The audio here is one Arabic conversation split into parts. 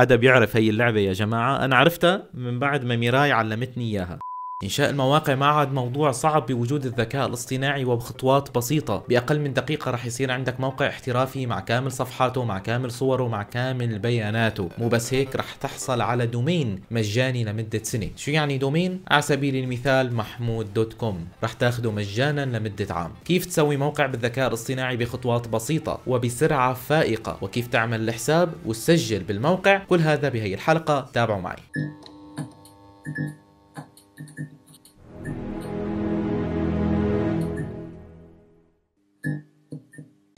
حدا بيعرف هي اللعبة يا جماعة؟ أنا عرفتها من بعد ما ميراي علمتني إياها. إنشاء المواقع ما عاد موضوع صعب بوجود الذكاء الاصطناعي وبخطوات بسيطة، بأقل من دقيقة رح يصير عندك موقع احترافي مع كامل صفحاته، مع كامل صوره، مع كامل بياناته. مو بس هيك، رح تحصل على دومين مجاني لمدة سنة. شو يعني دومين؟ على سبيل المثال mahmoud.com رح تاخده مجانا لمدة عام. كيف تسوي موقع بالذكاء الاصطناعي بخطوات بسيطة وبسرعة فائقة، وكيف تعمل الحساب وتسجل بالموقع؟ كل هذا بهي الحلقة، تابعوا معي.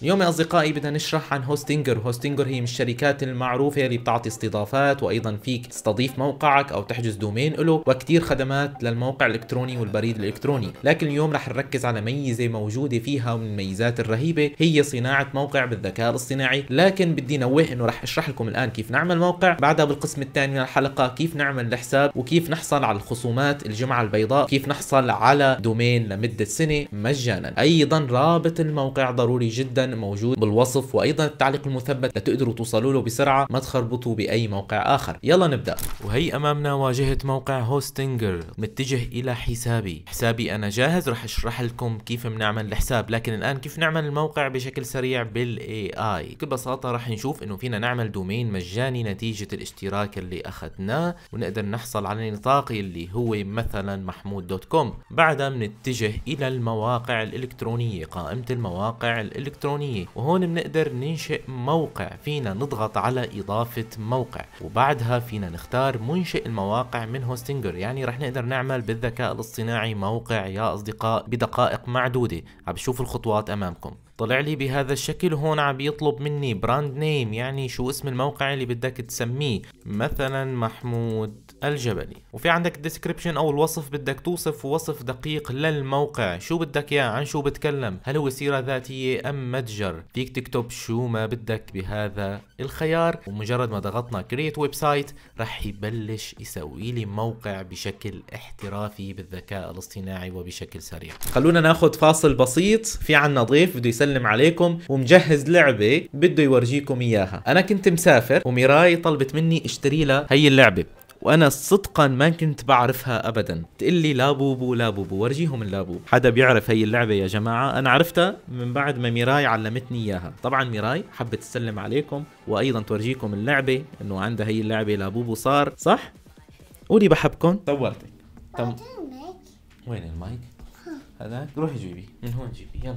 اليوم يا أصدقائي بدنا نشرح عن هوستنجر. هوستنجر هي من الشركات المعروفة اللي بتعطي استضافات، وأيضا فيك تستضيف موقعك أو تحجز دومين له، وكتير خدمات للموقع الإلكتروني والبريد الإلكتروني. لكن اليوم رح نركز على ميزة موجودة فيها ومن الميزات الرهيبة، هي صناعة موقع بالذكاء الاصطناعي. لكن بدي نوه إنه رح أشرح لكم الآن كيف نعمل موقع، بعدها بالقسم الثاني من الحلقة كيف نعمل الحساب، وكيف نحصل على الخصومات الجمعة البيضاء، كيف نحصل على دومين لمدة سنة مجانا. أيضا رابط الموقع ضروري جدا موجود بالوصف، وايضا التعليق المثبت لتقدروا توصلوا له بسرعه، ما تخربطوا باي موقع اخر. يلا نبدا. وهي امامنا واجهه موقع هوستنجر، متجه الى حسابي انا جاهز، رح اشرح لكم كيف بنعمل الحساب. لكن الان كيف نعمل الموقع بشكل سريع بالاي اي؟ بكل بساطه رح نشوف انه فينا نعمل دومين مجاني نتيجه الاشتراك اللي اخذناه، ونقدر نحصل على النطاق اللي هو مثلا mahmoud.com. بعدها بنتجه الى المواقع الالكترونيه، قائمه المواقع الالكترونيه، وهون بنقدر ننشئ موقع. فينا نضغط على اضافة موقع، وبعدها فينا نختار منشئ المواقع من هوستنجر. يعني رح نقدر نعمل بالذكاء الاصطناعي موقع يا اصدقاء بدقائق معدودة. عم بشوفوا الخطوات امامكم، طلع لي بهذا الشكل. هون عم بيطلب مني براند نيم، يعني شو اسم الموقع اللي بدك تسميه، مثلا محمود الجبلي. وفي عندك الديسكريبشن او الوصف، بدك توصف وصف دقيق للموقع، شو بدك اياه، عن شو بتكلم، هل هو سيرة ذاتية ام متجر. فيك تكتب شو ما بدك بهذا الخيار، ومجرد ما ضغطنا كريت ويب سايت رح يبلش يسوي لي موقع بشكل احترافي بالذكاء الاصطناعي وبشكل سريع. خلونا ناخذ فاصل بسيط. في عنا ضيف بده يسلم عليكم ومجهز لعبة بده يورجيكم اياها. انا كنت مسافر وميراي طلبت مني اشتري لها هي اللعبة، وانا صدقا ما كنت بعرفها ابدا. تقول لي لابوبو لابوبو، ورجيهم اللابوبو. حدا بيعرف هي اللعبة يا جماعة؟ انا عرفتها من بعد ما ميراي علمتني اياها. طبعا ميراي حبت تسلم عليكم وايضا تورجيكم اللعبة، انه عندها هي اللعبة لابوبو. صار صح؟ قولي بحبكم. طورتك. وين المايك؟ هذاك روحي جيبي من هون، جيبي يلا.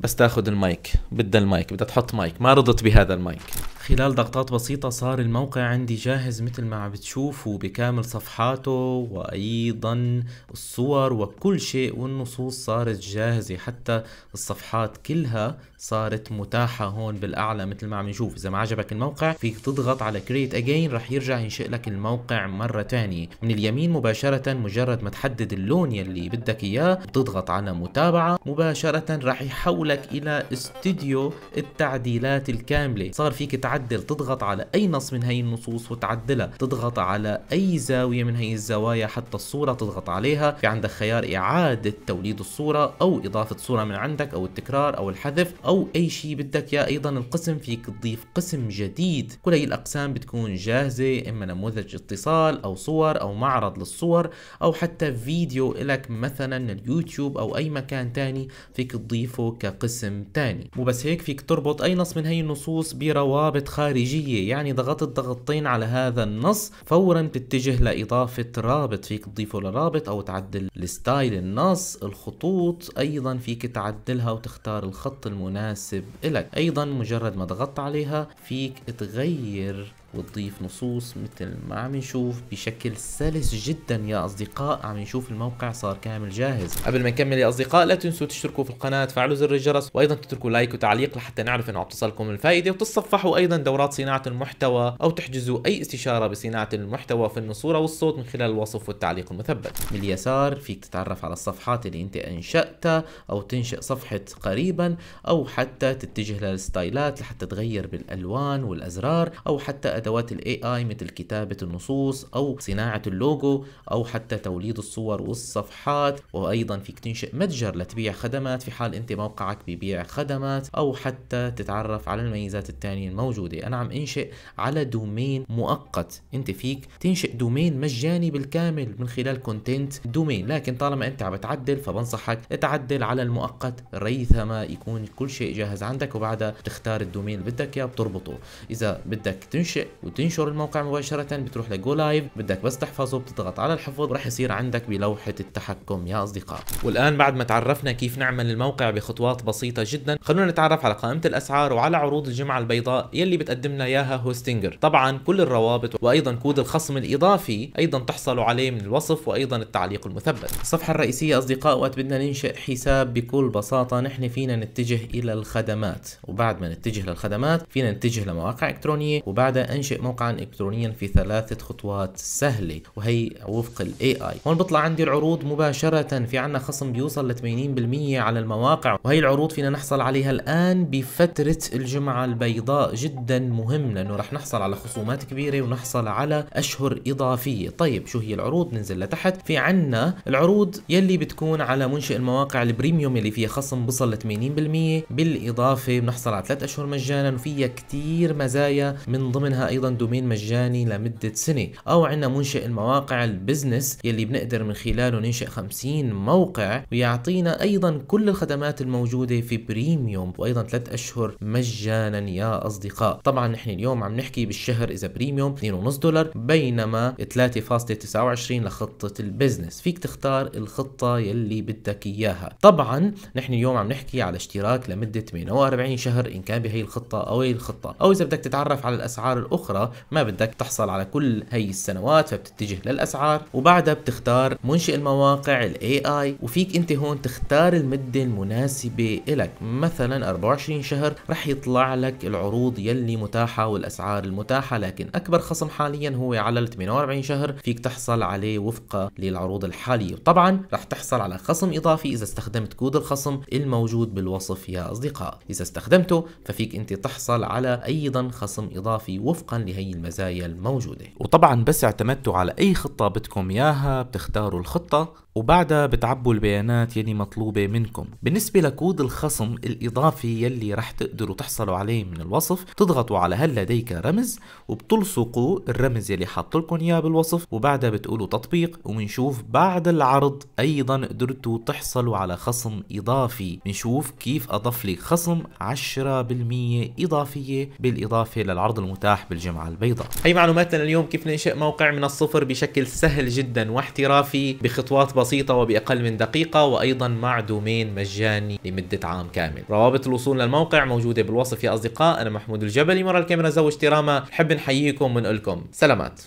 بس تاخذ المايك، بدها المايك، بدها تحط مايك، ما رضت بهذا المايك. خلال ضغطات بسيطة صار الموقع عندي جاهز مثل ما عم بتشوفوا، بكامل صفحاته وأيضا الصور وكل شيء، والنصوص صارت جاهزة، حتى الصفحات كلها صارت متاحة هون بالأعلى مثل ما عم نشوف. إذا ما عجبك الموقع فيك تضغط على create again، رح يرجع ينشئ لك الموقع مرة تانية. من اليمين مباشرة، مجرد ما تحدد اللون يلي بدك إياه بتضغط على متابعة، مباشرة رح يحولك إلى استوديو التعديلات الكاملة. صار فيك تعدل، تضغط على اي نص من هي النصوص وتعدلها، تضغط على اي زاوية من هي الزوايا، حتى الصورة تضغط عليها. في عندك خيار اعادة توليد الصورة او اضافة صورة من عندك او التكرار او الحذف او اي شيء بدك اياه. ايضا القسم، فيك تضيف قسم جديد. كل هي الاقسام بتكون جاهزة، اما نموذج اتصال او صور او معرض للصور او حتى فيديو لك مثلا اليوتيوب او اي مكان تاني، فيك تضيفه كقسم تاني. مو بس هيك، فيك تربط اي نص من هي النصوص بروابط خارجية. يعني ضغطت ضغطتين على هذا النص فورا بتتجه لإضافة رابط، فيك تضيفه لرابط أو تعدل الستايل النص. الخطوط أيضا فيك تعدلها وتختار الخط المناسب لك. أيضا مجرد ما ضغطت عليها فيك تغير وتضيف نصوص مثل ما عم نشوف بشكل سلس جدا يا اصدقاء. عم نشوف الموقع صار كامل جاهز. قبل ما نكمل يا اصدقاء لا تنسوا تشتركوا في القناة، تفعلوا زر الجرس، وايضا تتركوا لايك وتعليق لحتى نعرف انه عم تصلكم الفائدة، وتتصفحوا ايضا دورات صناعة المحتوى، او تحجزوا اي استشارة بصناعة المحتوى في الصورة والصوت من خلال الوصف والتعليق المثبت. من اليسار فيك تتعرف على الصفحات اللي انت انشأتها، او تنشئ صفحة قريبا، او حتى تتجه للستايلات لحتى تغير بالالوان والازرار، او حتى أدوات ال AI مثل كتابة النصوص أو صناعة اللوجو أو حتى توليد الصور والصفحات. وأيضا فيك تنشئ متجر لتبيع خدمات في حال أنت موقعك ببيع خدمات، أو حتى تتعرف على الميزات الثانية الموجودة. أنا عم أنشئ على دومين مؤقت، أنت فيك تنشئ دومين مجاني بالكامل من خلال كونتنت دومين، لكن طالما أنت عم تعدل فبنصحك تعدل على المؤقت ريثما يكون كل شيء جاهز عندك، وبعدها تختار الدومين اللي بدك اياه بتربطه. إذا بدك تنشئ وتنشر الموقع مباشرة بتروح لجو لايف، بدك بس تحفظه بتضغط على الحفظ ورح يصير عندك بلوحة التحكم يا أصدقاء. والآن بعد ما تعرفنا كيف نعمل الموقع بخطوات بسيطة جدا، خلونا نتعرف على قائمة الأسعار وعلى عروض الجمعة البيضاء يلي بتقدمنا إياها هوستنجر. طبعا كل الروابط وأيضا كود الخصم الإضافي أيضا تحصلوا عليه من الوصف وأيضا التعليق المثبت. الصفحة الرئيسية أصدقاء، وقت بدنا ننشئ حساب بكل بساطة نحن فينا نتجه إلى الخدمات، وبعد ما نتجه للخدمات فينا نتجه لمواقع إلكترونية، وبعدها أنشئ موقعا إلكترونيا في 3 خطوات سهلة، وهي وفق ال AI. هون بطلع عندي العروض مباشرة، في عنا خصم بيوصل ل 80% على المواقع، وهي العروض فينا نحصل عليها الآن بفترة الجمعة البيضاء، جدا مهم لأنه رح نحصل على خصومات كبيرة ونحصل على أشهر إضافية. طيب شو هي العروض؟ ننزل لتحت، في عنا العروض يلي بتكون على منشئ المواقع البريميوم اللي فيها خصم بصل ل 80%، بالإضافة بنحصل على 3 أشهر مجانا، وفيها كتير مزايا من ضمنها أيضا دومين مجاني لمدة سنة. أو عنا منشئ المواقع البزنس يلي بنقدر من خلاله ننشئ 50 موقع ويعطينا أيضا كل الخدمات الموجودة في بريميوم، وأيضا 3 أشهر مجانا يا أصدقاء. طبعا نحن اليوم عم نحكي بالشهر إذا بريميوم $2.5، بينما 3.29 لخطة البزنس، فيك تختار الخطة يلي بدك إياها. طبعا نحن اليوم عم نحكي على اشتراك لمدة 48 شهر إن كان بهي الخطة أو هي الخطة، أو إذا بدك تتعرف على الأسعار الأخرى ما بدك تحصل على كل هي السنوات فبتتجه للأسعار، وبعدها بتختار منشئ المواقع ال AI، وفيك أنت هون تختار المدة المناسبة إلك. مثلا 24 شهر رح يطلع لك العروض يلي متاحة والأسعار المتاحة، لكن أكبر خصم حاليا هو على ال 48 شهر، فيك تحصل عليه وفقا للعروض الحالية. وطبعا رح تحصل على خصم إضافي إذا استخدمت كود الخصم الموجود بالوصف يا أصدقاء، إذا استخدمته ففيك أنت تحصل على أيضا خصم إضافي وفقا لهي المزايا الموجودة. وطبعا بس اعتمدتوا على أي خطة بدكم إياها بتختاروا الخطة، وبعدها بتعبوا البيانات يلي مطلوبة منكم. بالنسبة لكود الخصم الإضافي يلي رح تقدروا تحصلوا عليه من الوصف، تضغطوا على هل لديك رمز وبتلصقوا الرمز يلي حاط لكم إياه بالوصف، وبعدها بتقولوا تطبيق، وبنشوف بعد العرض أيضا قدرتوا تحصلوا على خصم إضافي. بنشوف كيف أضف لي خصم 10% إضافية بالإضافة للعرض المتاح بالجمعة البيضاء. هي معلوماتنا اليوم كيف ننشئ موقع من الصفر بشكل سهل جدا واحترافي بخطوات بسيطة وبأقل من دقيقة، وأيضا مع دومين مجاني لمدة عام كامل. روابط الوصول للموقع موجودة بالوصف يا أصدقاء. أنا محمود الجبلي، مرة الكاميرا زوجتي راما، حب نحييكم ونقول لكم سلامات.